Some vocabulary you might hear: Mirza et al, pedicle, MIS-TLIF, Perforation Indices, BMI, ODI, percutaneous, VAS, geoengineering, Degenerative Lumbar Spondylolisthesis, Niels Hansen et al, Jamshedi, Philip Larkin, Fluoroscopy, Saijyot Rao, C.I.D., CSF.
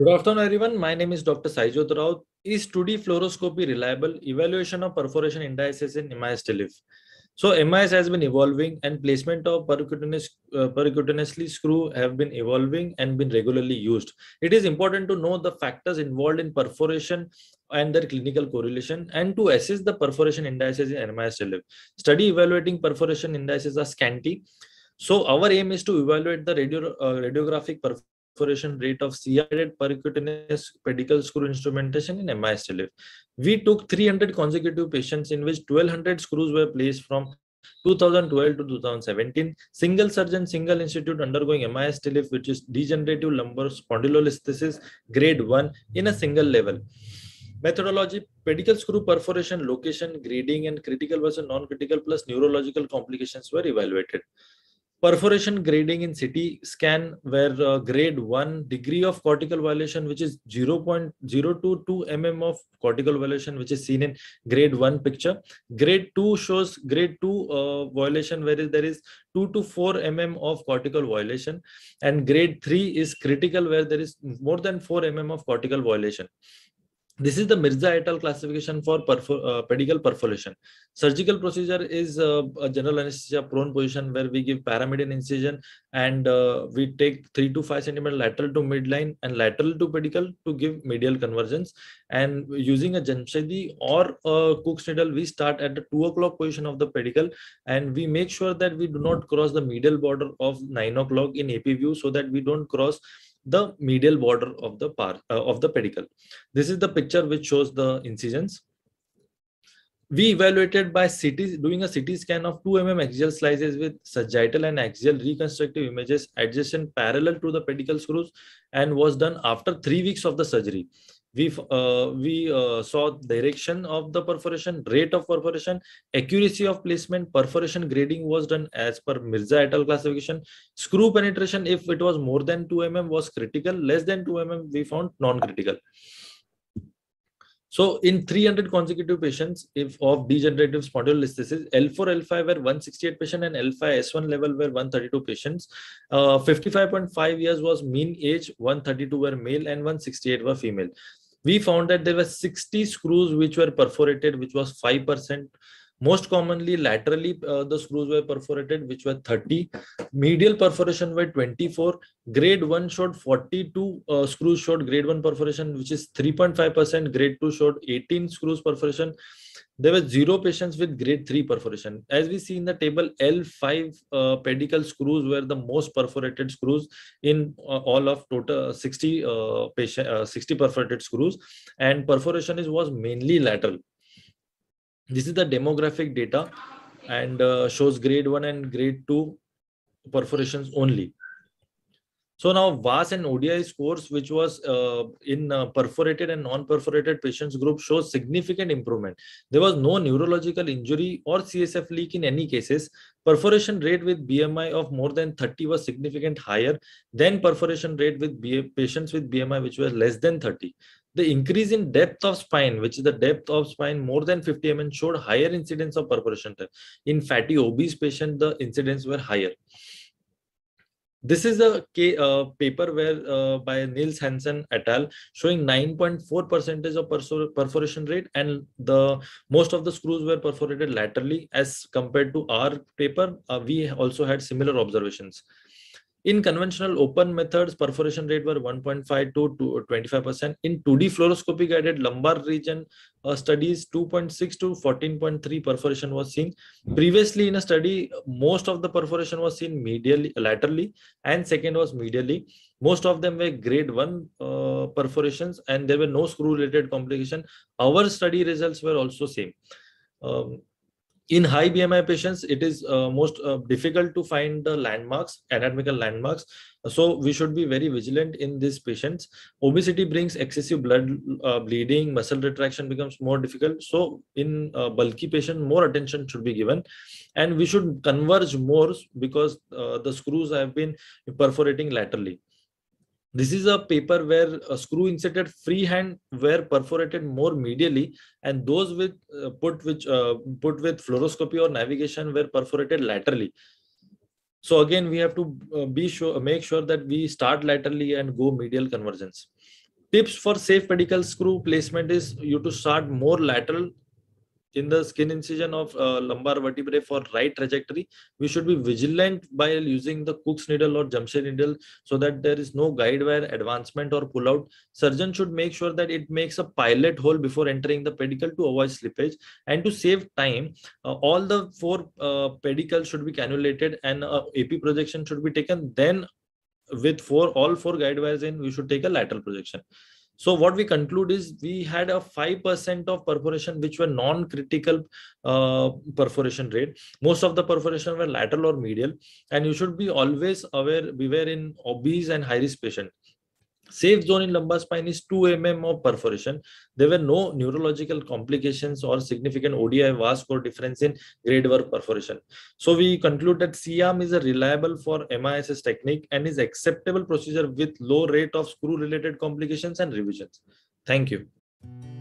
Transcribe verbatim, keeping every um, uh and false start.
Good afternoon, everyone. My name is Doctor Saijyot Rao. Is two D fluoroscopy reliable? Evaluation of perforation indices in M I S T L I F. So M I S has been evolving, and placement of percutaneous, uh, percutaneously screw have been evolving and been regularly used. It is important to know the factors involved in perforation and their clinical correlation, and to assess the perforation indices in M I S T L I F. Study evaluating perforation indices are scanty. So our aim is to evaluate the radio, uh, radiographic perforation. Perforation rate of C I D percutaneous pedicle screw instrumentation in M I S T L I F. We took three hundred consecutive patients in which twelve hundred screws were placed from two thousand twelve to two thousand seventeen. Single surgeon, single institute undergoing M I S T L I F, which is degenerative lumbar spondylolisthesis grade one in a single level. Methodology: pedicle screw perforation, location, grading, and critical versus non-critical plus neurological complications were evaluated. Perforation grading in C T scan where uh, grade one, degree of cortical violation, which is zero point zero two two millimeters of cortical violation, which is seen in grade one picture. Grade two shows grade two uh, violation, where there is two to four millimeters of cortical violation, and grade three is critical, where there is more than four millimeters of cortical violation. This is the Mirza et al classification for perfor uh, pedicle perforation. Surgical procedure is uh, a general anesthesia prone position where we give paramedian incision, and uh, we take three to five centimeter lateral to midline and lateral to pedicle to give medial convergence. And using a Jamshedi or a Cook's needle, we start at the two o'clock position of the pedicle, and we make sure that we do not cross the medial border of nine o'clock in A P view, so that we don't cross the medial border of the par, uh, of the pedicle. This is the picture which shows the incisions. We evaluated by C T, doing a C T scan of two millimeter axial slices with sagittal and axial reconstructive images adjacent parallel to the pedicle screws, and was done after three weeks of the surgery. We, uh, we uh, saw direction of the perforation, rate of perforation, accuracy of placement. Perforation grading was done as per Mirza et al classification. Screw penetration, if it was more than two millimeters, was critical. Less than two millimeters, we found non-critical. So in three hundred consecutive patients if of degenerative spondylolisthesis, L four L five were one hundred sixty-eight patients and L five S one level were one hundred thirty-two patients. fifty-five point five years was mean age. One hundred thirty-two were male and one hundred sixty-eight were female. We found that there were sixty screws which were perforated, which was five percent. Most commonly laterally uh, the screws were perforated, which were thirty. Medial perforation were twenty-four. Grade one showed forty-two uh, screws showed grade one perforation, which is three point five percent. Grade two showed eighteen screws perforation. There were zero patients with grade three perforation. As we see in the table, L five uh, pedicle screws were the most perforated screws in uh, all of total sixty uh, patient, uh, sixty perforated screws, and perforation is was mainly lateral. This is the demographic data, and uh, shows grade one and grade two perforations only. So now VAS and O D I scores, which was uh, in uh, perforated and non-perforated patients group, shows significant improvement. There was no neurological injury or C S F leak in any cases. Perforation rate with B M I of more than thirty was significantly higher than perforation rate with B- patients with B M I which were less than thirty. The increase in depth of spine, which is the depth of spine more than fifty millimeters, showed higher incidence of perforation type. In fatty obese patients, the incidence were higher. This is a uh, paper where uh, by Niels Hansen et al showing nine point four percent of perforation rate, and the most of the screws were perforated laterally as compared to our paper. Uh, we also had similar observations. In conventional open methods, perforation rate were one point five to twenty-five percent. In two D fluoroscopy guided lumbar region uh, studies, two point six to fourteen point three perforation was seen. Previously in a study, most of the perforation was seen medially, laterally, and second was medially. Most of them were grade one uh, perforations, and there were no screw related complication. Our study results were also same. Um, In high B M I patients, it is uh, most uh, difficult to find the landmarks, anatomical landmarks. So we should be very vigilant in these patients. Obesity brings excessive blood uh, bleeding, muscle retraction becomes more difficult. So in uh, bulky patient, more attention should be given. And we should converge more because uh, the screws have been perforating laterally. This is a paper where a screw inserted freehand were perforated more medially, and those with uh, put which uh, put with fluoroscopy or navigation were perforated laterally. So again, we have to uh, be sure make sure that we start laterally and go medial convergence. Tips for safe pedicle screw placement is you to start more lateral in the skin incision of uh, lumbar vertebrae for right trajectory. We should be vigilant by using the Cook's needle or Jamshedi needle so that there is no guide wire advancement or pull out. Surgeon should make sure that it makes a pilot hole before entering the pedicle to avoid slippage, and to save time uh, all the four uh, pedicles should be cannulated and uh, A P projection should be taken. Then with four all four guide wires in, we should take a lateral projection. So what we conclude is we had a five percent of perforation which were non-critical uh, perforation rate. Most of the perforation were lateral or medial, and you should be always aware, beware in obese and high-risk patient. Safe zone in lumbar spine is two millimeters of perforation. There were no neurological complications or significant O D I VAS score difference in grade one perforation. So we conclude that C A M is a reliable for M I S technique and is acceptable procedure with low rate of screw related complications and revisions. Thank you.